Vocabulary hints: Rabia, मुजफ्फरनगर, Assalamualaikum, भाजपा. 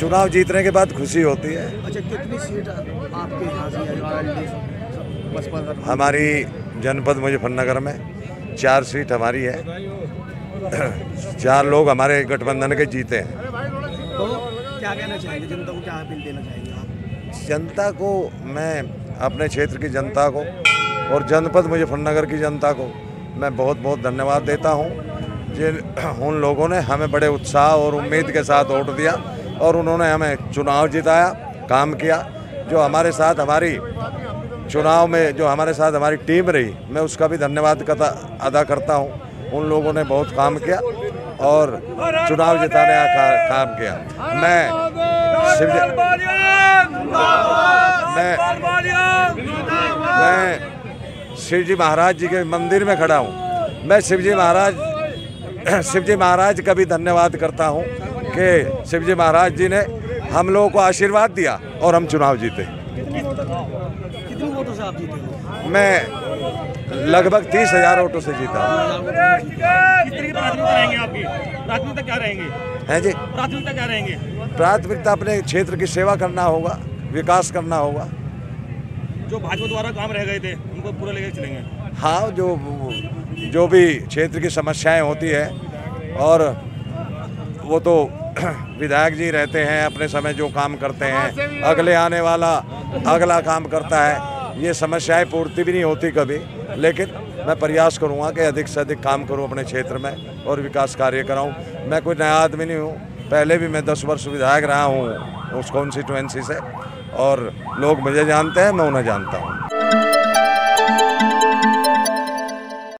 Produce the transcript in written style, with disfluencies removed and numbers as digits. चुनाव जीतने के बाद खुशी होती है। अच्छा, कितनी सीट आपके यहाँ से? हमारी जनपद मुजफ्फरनगर में 4 सीट हमारी है, 4 लोग हमारे गठबंधन के जीते हैं। तो क्या कहना चाहेंगे जनता को, क्या अपील देना चाहेंगे आप? जनता को, मैं अपने क्षेत्र की जनता को और जनपद मुजफ्फरनगर की जनता को मैं बहुत बहुत धन्यवाद देता हूँ। उन लोगों ने हमें बड़े उत्साह और उम्मीद के साथ वोट दिया और उन्होंने हमें चुनाव जिताया, काम किया। जो हमारे साथ हमारी चुनाव में जो हमारे साथ हमारी टीम रही, मैं उसका भी धन्यवाद अदा करता हूं। उन लोगों ने बहुत काम किया और चुनाव जिताने का काम किया। मैं शिवजी महाराज जी के मंदिर में खड़ा हूं। मैं शिवजी महाराज का भी धन्यवाद करता हूं कि शिवजी महाराज जी ने हम लोगों को आशीर्वाद दिया और हम चुनाव जीते। कितने वोटों से आप जीते? मैं लगभग 30,000 वोटों से जीता हूं। प्राथमिकता क्या रहेंगे? हैं जी, प्राथमिकता क्या रहेंगे? प्राथमिकता अपने क्षेत्र की सेवा करना होगा, विकास करना होगा। जो भाजपा द्वारा काम रह गए थे उनको पूरा लेकर चलेंगे। हाँ, जो भी क्षेत्र की समस्याएं होती है, और वो तो विधायक जी रहते हैं अपने समय जो काम करते हैं, अगले आने वाला अगला काम करता है। ये समस्याएं पूर्ति भी नहीं होती कभी, लेकिन मैं प्रयास करूंगा कि अधिक से अधिक काम करूं अपने क्षेत्र में और विकास कार्य कराऊं। मैं कोई नया आदमी नहीं हूं, पहले भी मैं 10 वर्ष विधायक रहा हूँ उस कॉन्स्टिट्यूएंसी से, और लोग मुझे जानते हैं, मैं उन्हें जानता हूँ।